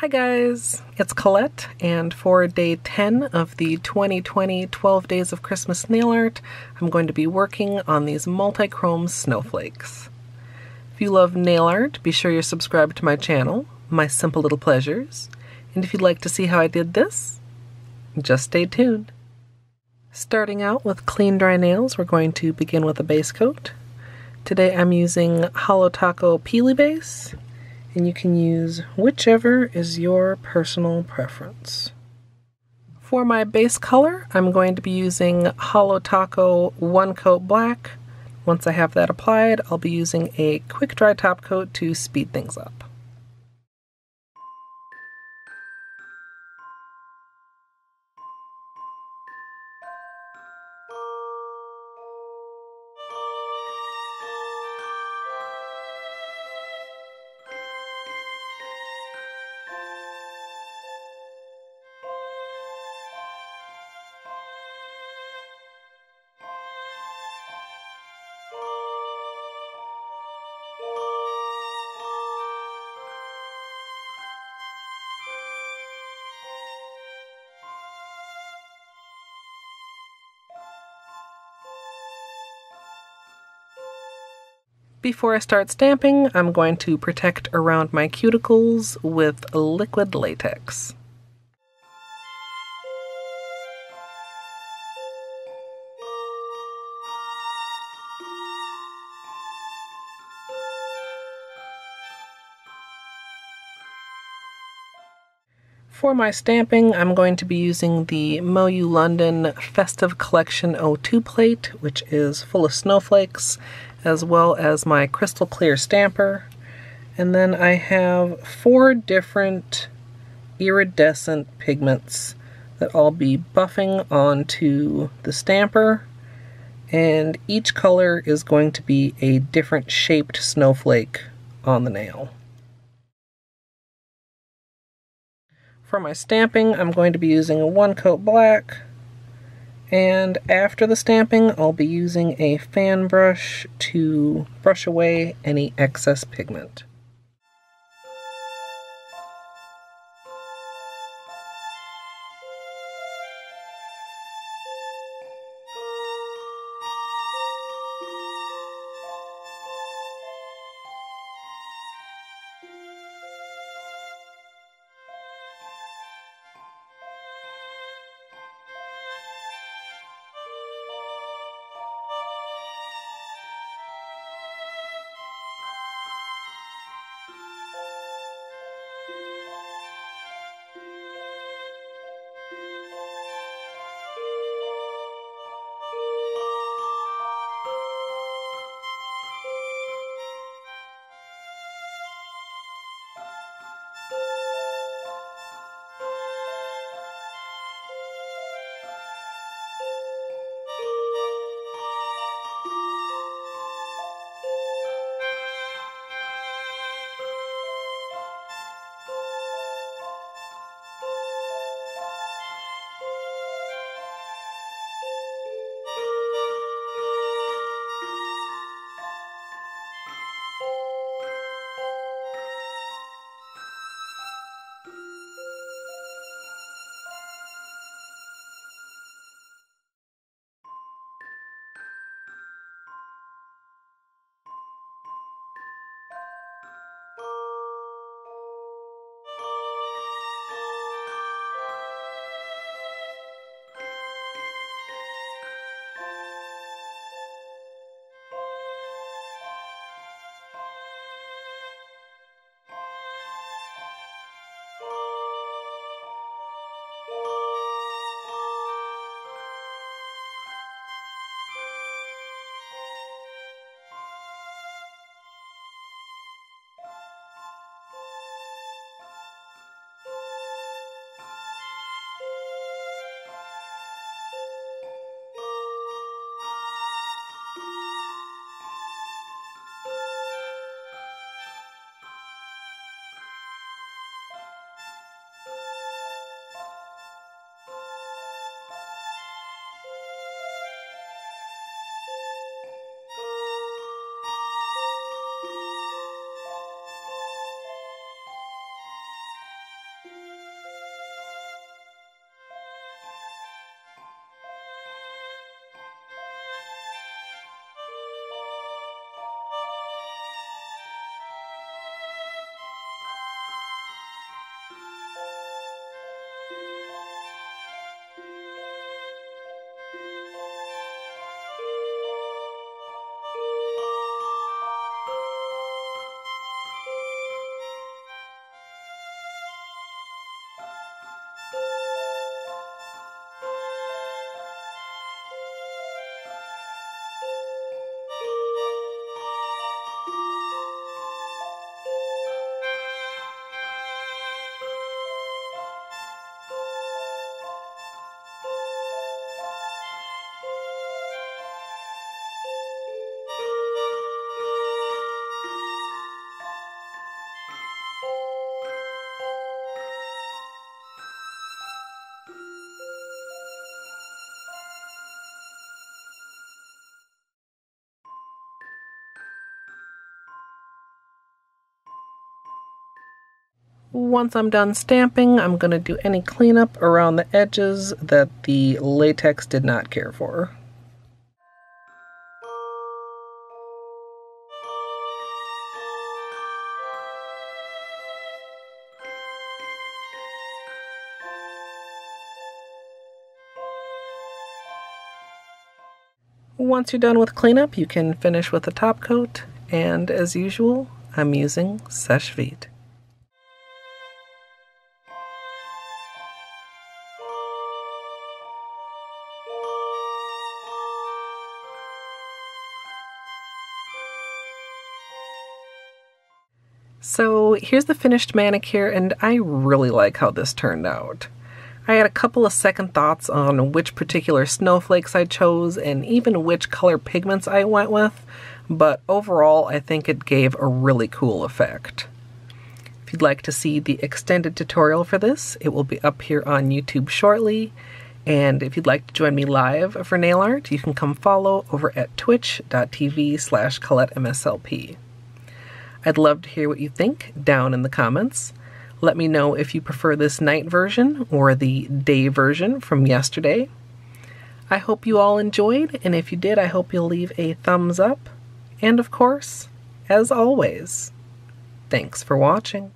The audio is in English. Hi guys, it's Colette, and for day 10 of the 2020 12 Days of Christmas nail art, I'm going to be working on these multi-chrome snowflakes. If you love nail art, be sure you're subscribed to my channel, My Simple Little Pleasures, and if you'd like to see how I did this, just stay tuned. Starting out with clean dry nails, we're going to begin with a base coat. Today I'm using Holo Taco Peely Base. And you can use whichever is your personal preference. For my base color, I'm going to be using Holo Taco One Coat Black. Once I have that applied, I'll be using a quick dry top coat to speed things up. Before I start stamping, I'm going to protect around my cuticles with liquid latex. For my stamping, I'm going to be using the MoYou London Festive Collection 02 plate, which is full of snowflakes, as well as my crystal clear stamper. And then I have four different iridescent pigments that I'll be buffing onto the stamper. And each color is going to be a different shaped snowflake on the nail. For my stamping, I'm going to be using a one coat black, and after the stamping, I'll be using a fan brush to brush away any excess pigment. Once I'm done stamping, I'm going to do any cleanup around the edges that the latex did not care for. Once you're done with cleanup, you can finish with a top coat, and as usual, I'm using Seche Vite. So here's the finished manicure, and I really like how this turned out. I had a couple of second thoughts on which particular snowflakes I chose and even which color pigments I went with, but overall I think it gave a really cool effect. If you'd like to see the extended tutorial for this, it will be up here on YouTube shortly, and if you'd like to join me live for nail art, you can come follow over at twitch.tv/ColetteMSLP. I'd love to hear what you think down in the comments. Let me know if you prefer this night version or the day version from yesterday. I hope you all enjoyed, and if you did, I hope you'll leave a thumbs up. And of course, as always, thanks for watching.